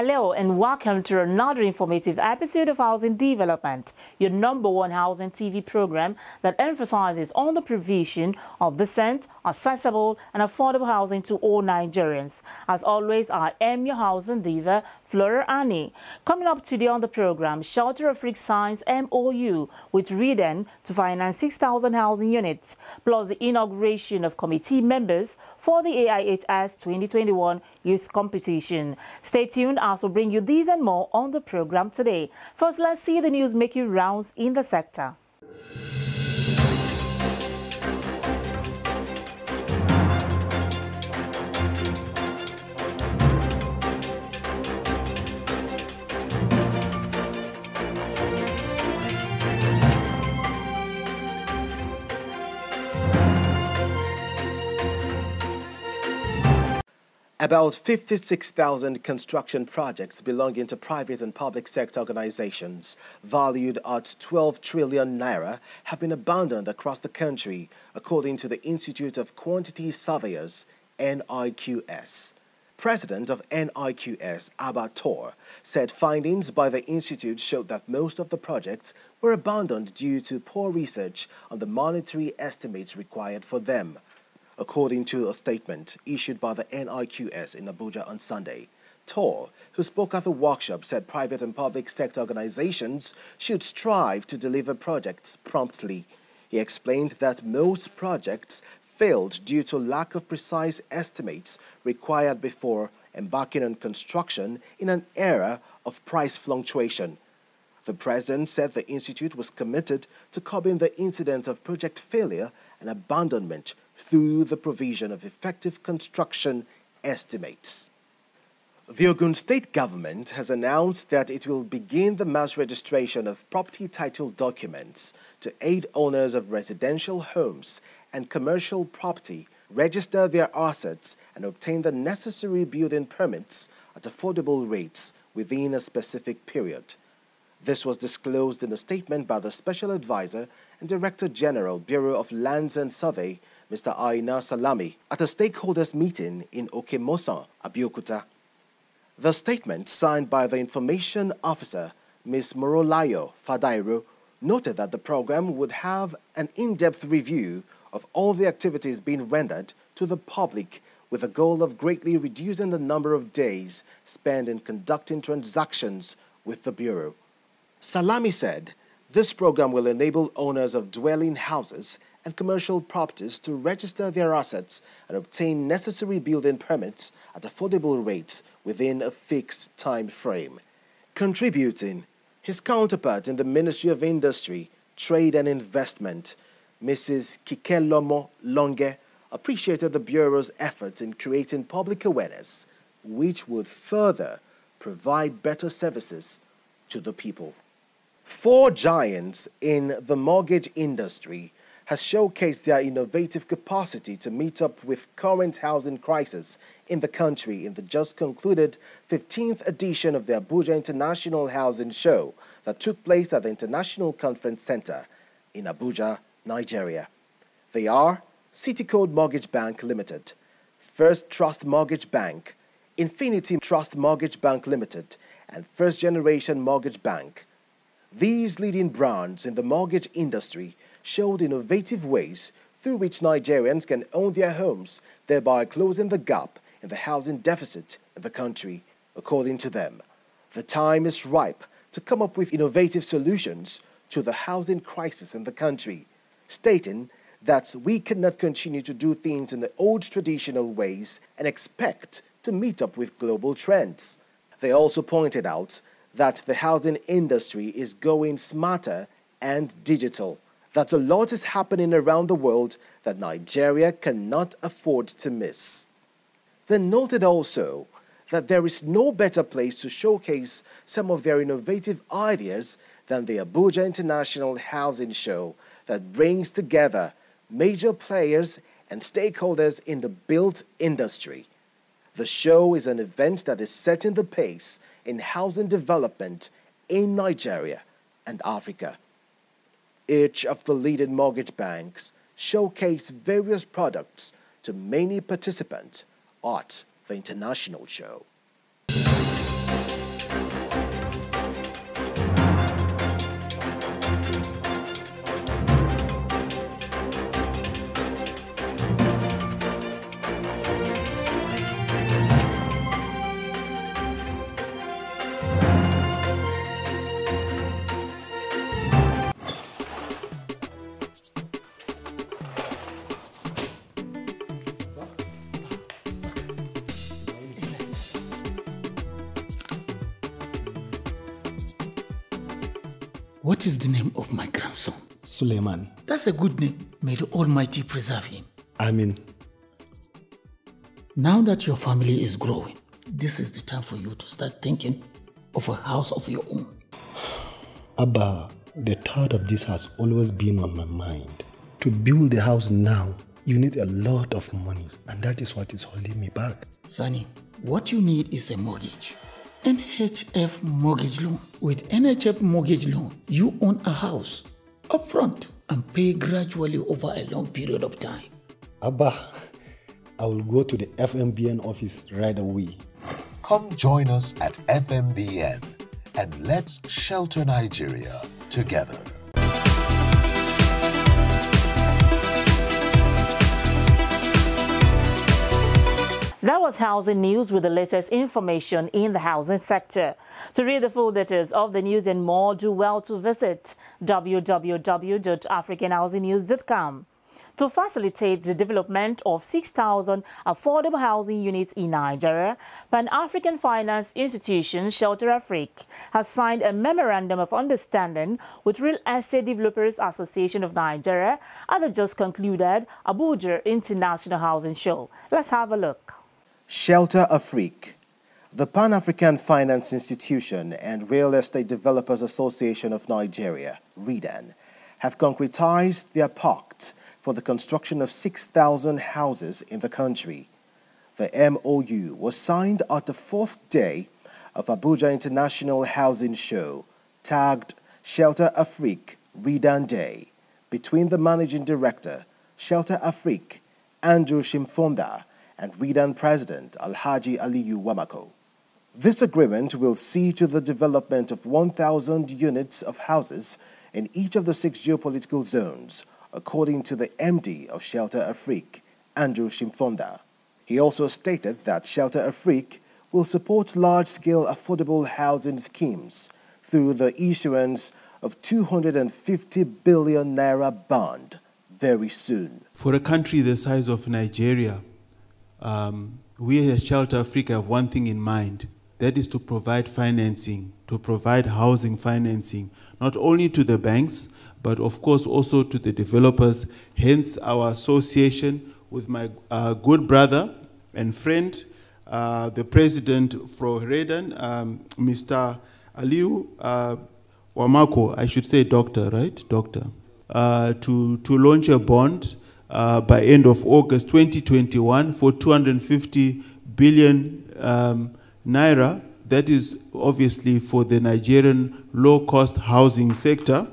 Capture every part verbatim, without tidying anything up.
Hello and welcome to another informative episode of Housing Development, your number one housing T V program that emphasizes on the provision of decent, accessible and affordable housing to all Nigerians. As always, I am your housing diva, Flora Ani. Coming up today on the program, Shelter Afrique signs M O U with REDAN to finance six thousand housing units, plus the inauguration of committee members for the A I H S twenty twenty-one Youth Competition. Stay tuned as we bring you these and more on the program today. First, let's see the news making rounds in the sector. About fifty-six thousand construction projects belonging to private and public sector organizations, valued at twelve trillion naira, have been abandoned across the country, according to the Institute of Quantity Surveyors, N I Q S. President of N I Q S, Abatore, said findings by the institute showed that most of the projects were abandoned due to poor research on the monetary estimates required for them. According to a statement issued by the N I Q S in Abuja on Sunday, Tor, who spoke at the workshop, said private and public sector organizations should strive to deliver projects promptly. He explained that most projects failed due to lack of precise estimates required before embarking on construction in an era of price fluctuation. The president said the institute was committed to curbing the incidence of project failure and abandonment through the provision of effective construction estimates. The Ogun State government has announced that it will begin the mass registration of property title documents to aid owners of residential homes and commercial property register their assets and obtain the necessary building permits at affordable rates within a specific period. This was disclosed in a statement by the Special Advisor and Director General, Bureau of Lands and Survey, Mister Aina Salami, at a stakeholders' meeting in Okemosan, Abeokuta. The statement, signed by the Information Officer, Miz Morolayo Fadairu, noted that the program would have an in-depth review of all the activities being rendered to the public, with the goal of greatly reducing the number of days spent in conducting transactions with the Bureau. Salami said this program will enable owners of dwelling houses and commercial properties to register their assets and obtain necessary building permits at affordable rates within a fixed time frame. Contributing, his counterpart in the Ministry of Industry, Trade and Investment, Missus Kikelomo Longe, appreciated the Bureau's efforts in creating public awareness, which would further provide better services to the people. Four giants in the mortgage industry has showcased their innovative capacity to meet up with current housing crisis in the country in the just-concluded fifteenth edition of the Abuja International Housing Show that took place at the International Conference Center in Abuja, Nigeria. They are Citycode Mortgage Bank Limited, First Trust Mortgage Bank, Infinity Trust Mortgage Bank Limited, and First Generation Mortgage Bank. These leading brands in the mortgage industry showed innovative ways through which Nigerians can own their homes, thereby closing the gap in the housing deficit in the country. According to them, the time is ripe to come up with innovative solutions to the housing crisis in the country, stating that we cannot continue to do things in the old traditional ways and expect to meet up with global trends. They also pointed out that the housing industry is going smarter and digital, that a lot is happening around the world that Nigeria cannot afford to miss. They noted also that there is no better place to showcase some of their innovative ideas than the Abuja International Housing Show that brings together major players and stakeholders in the built industry. The show is an event that is setting the pace in housing development in Nigeria and Africa. Each of the leading mortgage banks showcased various products to many participants at the international show. What is the name of my grandson? Suleiman. That's a good name. May the Almighty preserve him. Amen. Now that your family is growing, this is the time for you to start thinking of a house of your own. Abba, the thought of this has always been on my mind. To build a house now, you need a lot of money, and that is what is holding me back. Sani, what you need is a mortgage. N H F mortgage loan. With N H F mortgage loan, you own a house upfront and pay gradually over a long period of time. Abba, I will go to the F M B N office right away. Come join us at F M B N and let's shelter Nigeria together. That was housing news with the latest information in the housing sector. To read the full details of the news and more, do well to visit w w w dot african housing news dot com. To facilitate the development of six thousand affordable housing units in Nigeria, Pan-African finance institution Shelter Afrique has signed a memorandum of understanding with Real Estate Developers Association of Nigeria at the just concluded Abuja International Housing Show. Let's have a look. Shelter Afrique, the Pan-African Finance Institution and Real Estate Developers Association of Nigeria, REDAN, have concretized their pact for the construction of six thousand houses in the country. The M O U was signed at the fourth day of Abuja International Housing Show, tagged Shelter Afrique REDAN Day, between the Managing Director, Shelter Afrique, Andrew Shimfonda, and REDAN President Al-Haji Aliyu Wamakko. This agreement will see to the development of one thousand units of houses in each of the six geopolitical zones, according to the M D of Shelter Afrique, Andrew Shimfonda. He also stated that Shelter Afrique will support large-scale affordable housing schemes through the issuance of two hundred fifty billion naira bond very soon. For a country the size of Nigeria, um, we at Shelter Afrique have one thing in mind, that is to provide financing, to provide housing financing, not only to the banks, but of course also to the developers, hence our association with my uh, good brother and friend, uh, the president for REDAN, um, Mister Aliyu uh, Wamakko, I should say doctor, right? Doctor, uh, to, to launch a bond uh, by end of August twenty twenty-one for two hundred fifty billion um, naira. That is obviously for the Nigerian low-cost housing sector.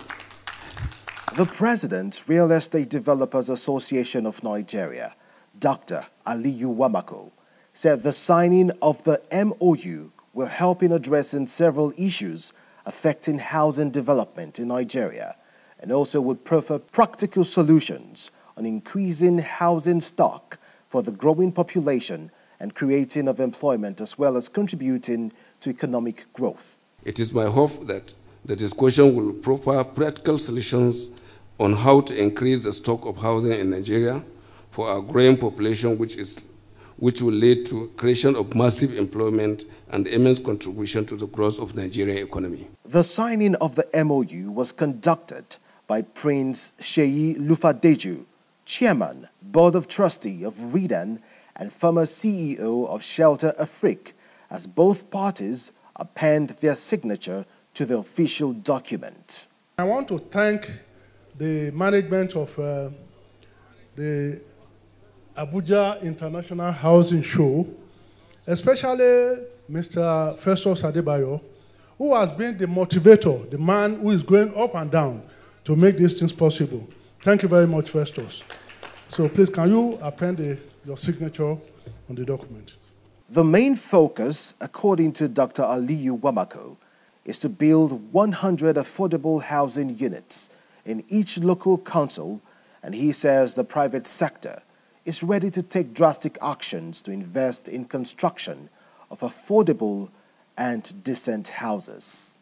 The President, Real Estate Developers Association of Nigeria, Doctor Aliyu Wamakko, said the signing of the M O U will help in addressing several issues affecting housing development in Nigeria and also would prefer practical solutions on increasing housing stock for the growing population and creating of employment as well as contributing to economic growth. It is my hope that the discussion will offer practical solutions on how to increase the stock of housing in Nigeria for our growing population, which, is, which will lead to creation of massive employment and immense contribution to the growth of Nigerian economy. The signing of the M O U was conducted by Prince Sheyi Lufadeju, Chairman, Board of Trustee of REDAN and former C E O of Shelter Afrique, as both parties append their signature to the official document. I want to thank the management of uh, the Abuja International Housing Show, especially Mister Festus Adebayo, who has been the motivator, the man who is going up and down to make these things possible. Thank you very much, Festus. So please, can you append the, your signature on the document? The main focus, according to Doctor Aliyu Wamakko, is to build one hundred affordable housing units in each local council, and he says the private sector is ready to take drastic actions to invest in construction of affordable and decent houses.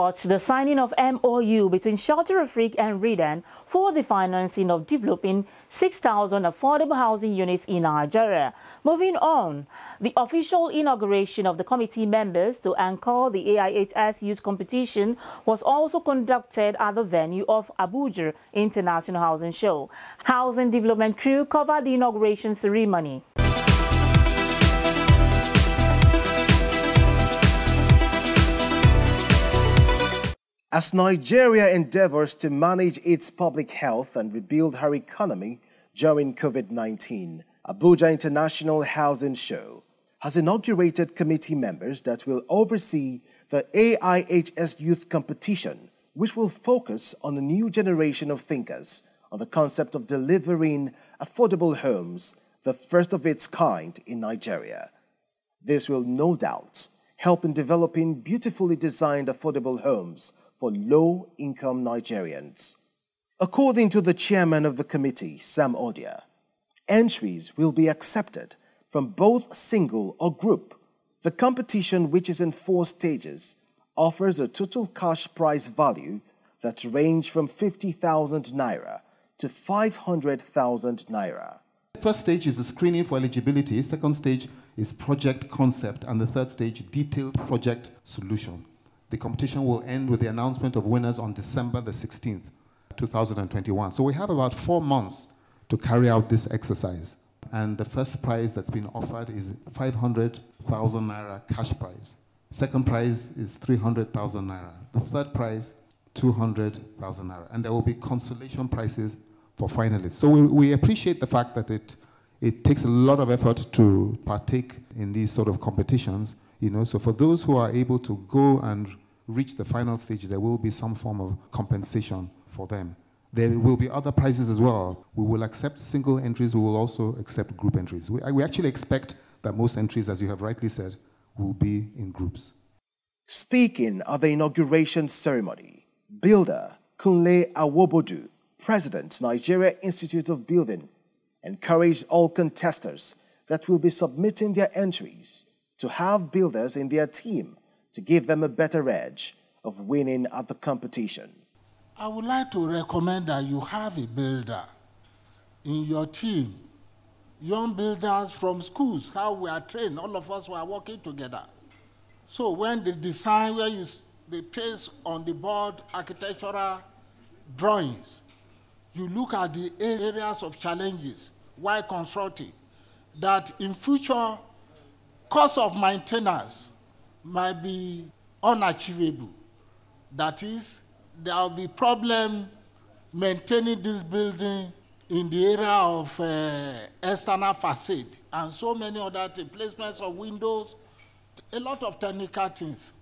watched the signing of M O U between Shelter Afrique and REDAN for the financing of developing six thousand affordable housing units in Nigeria. Moving on, the official inauguration of the committee members to anchor the A I H S youth competition was also conducted at the venue of Abuja International Housing Show. Housing development crew covered the inauguration ceremony. As Nigeria endeavors to manage its public health and rebuild her economy during COVID nineteen, Abuja International Housing Show has inaugurated committee members that will oversee the A I H S Youth Competition, which will focus on a new generation of thinkers on the concept of delivering affordable homes, the first of its kind in Nigeria. This will no doubt help in developing beautifully designed affordable homes for low-income Nigerians. According to the chairman of the committee, Sam Odia, entries will be accepted from both single or group. The competition, which is in four stages, offers a total cash prize value that ranges from fifty thousand naira to five hundred thousand naira. The first stage is the screening for eligibility. The second stage is project concept, and the third stage, detailed project solution. The competition will end with the announcement of winners on December the sixteenth, two thousand twenty-one. So we have about four months to carry out this exercise. And the first prize that's been offered is five hundred thousand naira cash prize. Second prize is three hundred thousand naira. The third prize, two hundred thousand naira. And there will be consolation prizes for finalists. So we, we appreciate the fact that it, it takes a lot of effort to partake in these sort of competitions. You know, so for those who are able to go and reach the final stage, there will be some form of compensation for them. There will be other prizes as well. We will accept single entries. We will also accept group entries. We, we actually expect that most entries, as you have rightly said, will be in groups. Speaking at the inauguration ceremony, builder Kunle Awobodu, President, Nigeria Institute of Building, encouraged all contestants that will be submitting their entries to have builders in their team to give them a better edge of winning at the competition. I would like to recommend that you have a builder in your team, young builders from schools, how we are trained, all of us were working together. So when they design, where you, they place on the board architectural drawings, you look at the areas of challenges while consulting, that in future, cost of maintenance might be unachievable. That is, there will be problem maintaining this building in the area of uh, external facade and so many other things, placements of windows, a lot of technical things.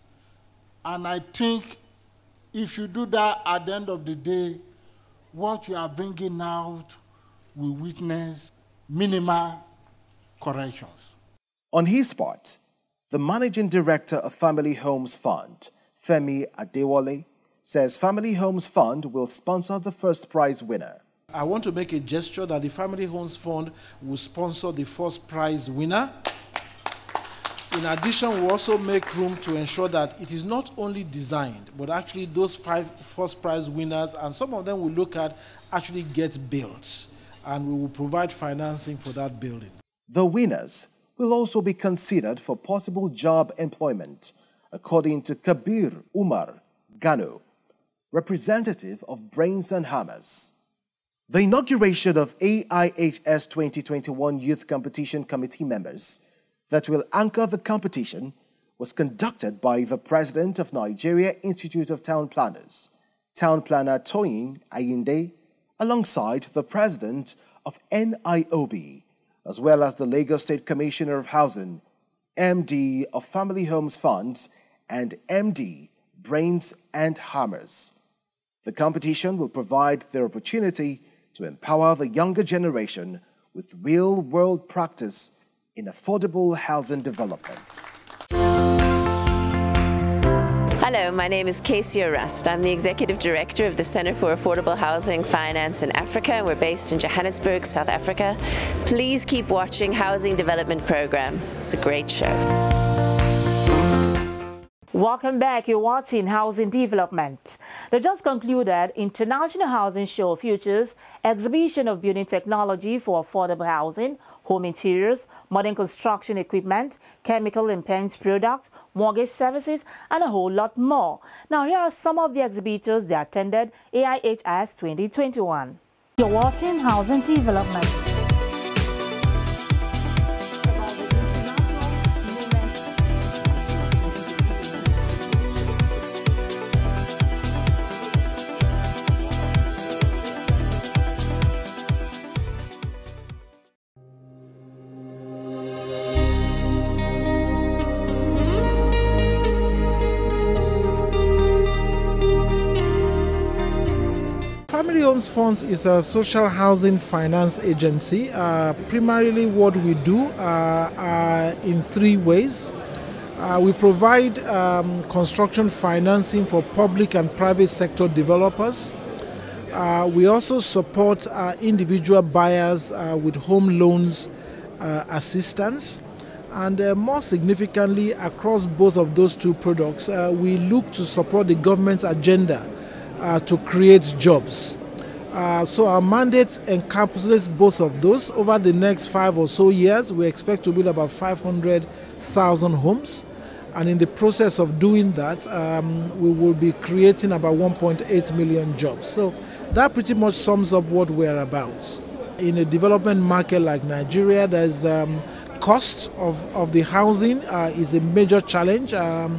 And I think if you do that, at the end of the day, what you are bringing out will witness minimal corrections. On his part, the managing director of Family Homes Fund, Femi Adewale, says Family Homes Fund will sponsor the first prize winner. I want to make a gesture that the Family Homes Fund will sponsor the first prize winner. In addition, we also make room to ensure that it is not only designed, but actually those five first prize winners, and some of them we look at, actually get built, and we will provide financing for that building. The winners will also be considered for possible job employment, according to Kabir Umar Gano, representative of Brains and Hammers. The inauguration of A I H S twenty twenty-one Youth Competition Committee members that will anchor the competition was conducted by the president of Nigeria Institute of Town Planners, Town Planner Toyin Ayinde, alongside the president of N I O B, as well as the Lagos State Commissioner of Housing, M D of Family Homes Funds, and M D Brains and Hammers. The competition will provide the opportunity to empower the younger generation with real-world practice in affordable housing development. Hello, my name is Kecia Rust. I'm the Executive Director of the Center for Affordable Housing Finance in Africa, and we're based in Johannesburg, South Africa. Please keep watching Housing Development Program. It's a great show. Welcome back. You're watching Housing Development. The just concluded International Housing Show features exhibition of building technology for affordable housing, home interiors, modern construction equipment, chemical and paint products, mortgage services, and a whole lot more. Now, here are some of the exhibitors that attended A I H S twenty twenty-one. You're watching Housing Development. Family Home Funds is a social housing finance agency. Uh, primarily what we do uh, are in three ways. Uh, we provide um, construction financing for public and private sector developers. Uh, we also support uh, individual buyers uh, with home loans uh, assistance. And uh, more significantly, across both of those two products, uh, we look to support the government's agenda Uh, to create jobs. Uh, so our mandate encompasses both of those. Over the next five or so years, we expect to build about five hundred thousand homes. And in the process of doing that, um, we will be creating about one point eight million jobs. So that pretty much sums up what we're about. In a development market like Nigeria, there's um, cost of, of the housing uh, is a major challenge. Um,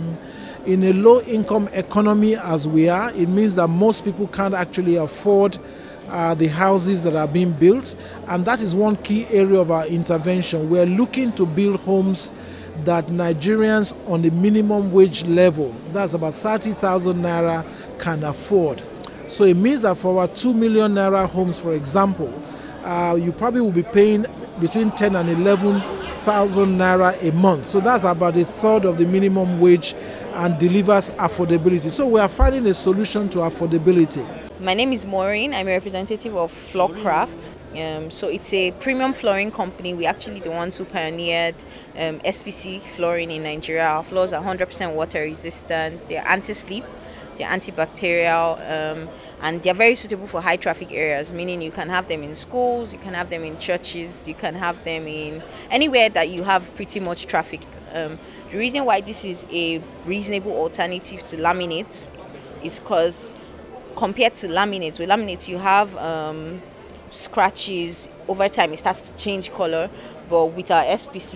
In a low-income economy as we are, it means that most people can't actually afford uh, the houses that are being built, and that is one key area of our intervention. We're looking to build homes that Nigerians on the minimum wage level, that's about thirty thousand naira, can afford. So it means that for our two million naira homes, for example, uh, you probably will be paying between ten and eleven thousand naira a month. So that's about a third of the minimum wage and delivers affordability. So we are finding a solution to affordability. My name is Maureen. I'm a representative of Floorcraft. Um, so it's a premium flooring company. We actually the ones who pioneered um, S P C flooring in Nigeria. Our floors are one hundred percent water resistant. They're anti-slip, they're antibacterial, um, and they're very suitable for high traffic areas, meaning you can have them in schools, you can have them in churches, you can have them in anywhere that you have pretty much traffic. Um, The reason why this is a reasonable alternative to laminates is because compared to laminates, with laminates you have um, scratches, over time it starts to change color, but with our S P C,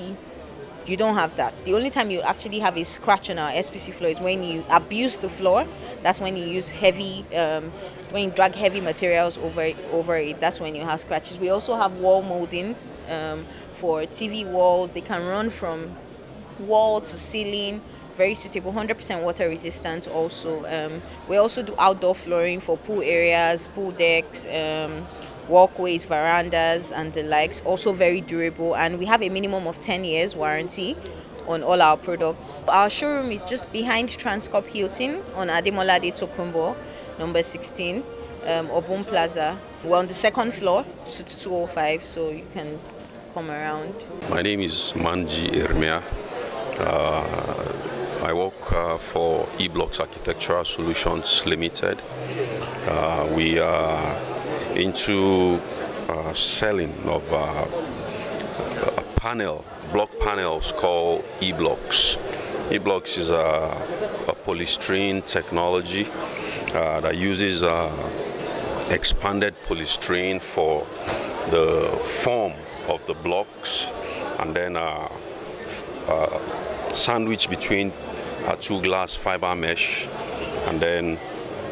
you don't have that. The only time you actually have a scratch on our S P C floor is when you abuse the floor. That's when you use heavy, um, when you drag heavy materials over, over it, that's when you have scratches. We also have wall moldings um, for T V walls. They can run from wall to ceiling, very suitable, one hundred percent water resistant also. Um, we also do outdoor flooring for pool areas, pool decks, um, walkways, verandas and the likes, also very durable, and we have a minimum of ten years warranty on all our products. Our showroom is just behind Transcorp Hilton on Ademola de Tokumbo, number sixteen, um, Obun Plaza. We're on the second floor, suite two oh five, so you can come around. My name is Manji Irmea. Uh, I work uh, for eBlocks Architectural Solutions Limited. Uh, we are into uh, selling of uh, a panel, block panels called eBlocks. eBlocks is a, a polystyrene technology uh, that uses uh, expanded polystyrene for the form of the blocks, and then uh, Uh, sandwich between uh, two glass fiber mesh, and then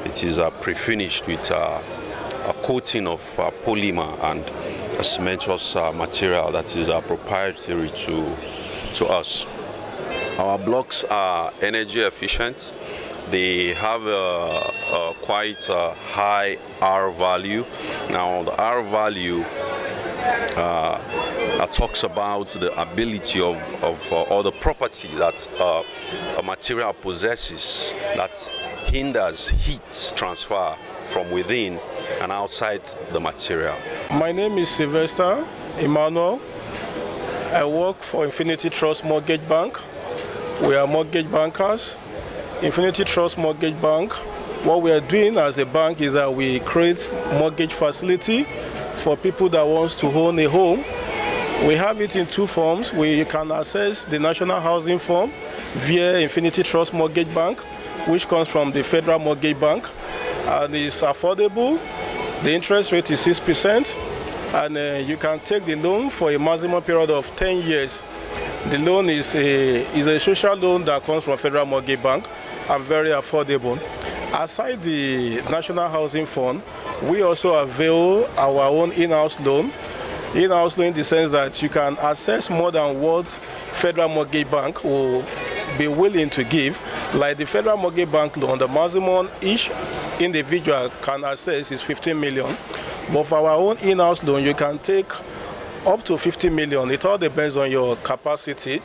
it is uh, pre-finished with uh, a coating of uh, polymer and a cementous uh, material that is uh, proprietary to, to us. Our blocks are energy efficient. They have a, a quite a high R value. Now the R value Uh, that talks about the ability of, of uh, or the property that uh, a material possesses that hinders heat transfer from within and outside the material. My name is Sylvester Emmanuel. I work for Infinity Trust Mortgage Bank. We are mortgage bankers. Infinity Trust Mortgage Bank, what we are doing as a bank is that we create mortgage facility for people that wants to own a home. We have it in two forms. We can access the National Housing Fund via Infinity Trust Mortgage Bank, which comes from the Federal Mortgage Bank, and it's affordable. The interest rate is six percent, and uh, you can take the loan for a maximum period of ten years. The loan is a, is a social loan that comes from Federal Mortgage Bank and very affordable. Aside the National Housing Fund, we also avail our own in-house loan. In-house loan in the sense that you can access more than what Federal Mortgage Bank will be willing to give. Like the Federal Mortgage Bank loan, the maximum each individual can access is fifteen million. But for our own in-house loan, you can take up to fifty million. It all depends on your capacity,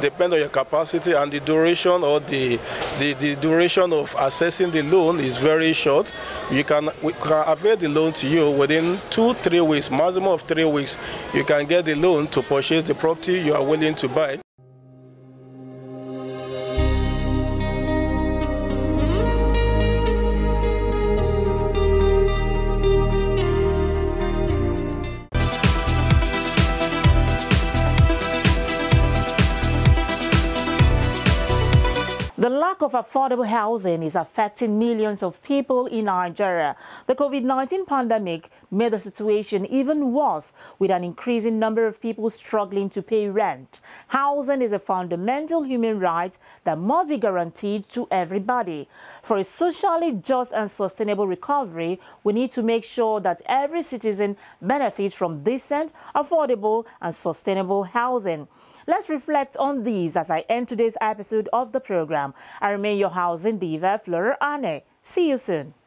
depend on your capacity and the duration, or the, the, the duration of accessing the loan is very short. You can, we can avail the loan to you within two, three weeks, maximum of three weeks. You can get the loan to purchase the property you are willing to buy. The lack of affordable housing is affecting millions of people in Nigeria. The COVID nineteen pandemic made the situation even worse, with an increasing number of people struggling to pay rent. Housing is a fundamental human right that must be guaranteed to everybody. For a socially just and sustainable recovery, we need to make sure that every citizen benefits from decent, affordable, and sustainable housing. Let's reflect on these as I end today's episode of the program. I remain your housing diva, Flora Ani. See you soon.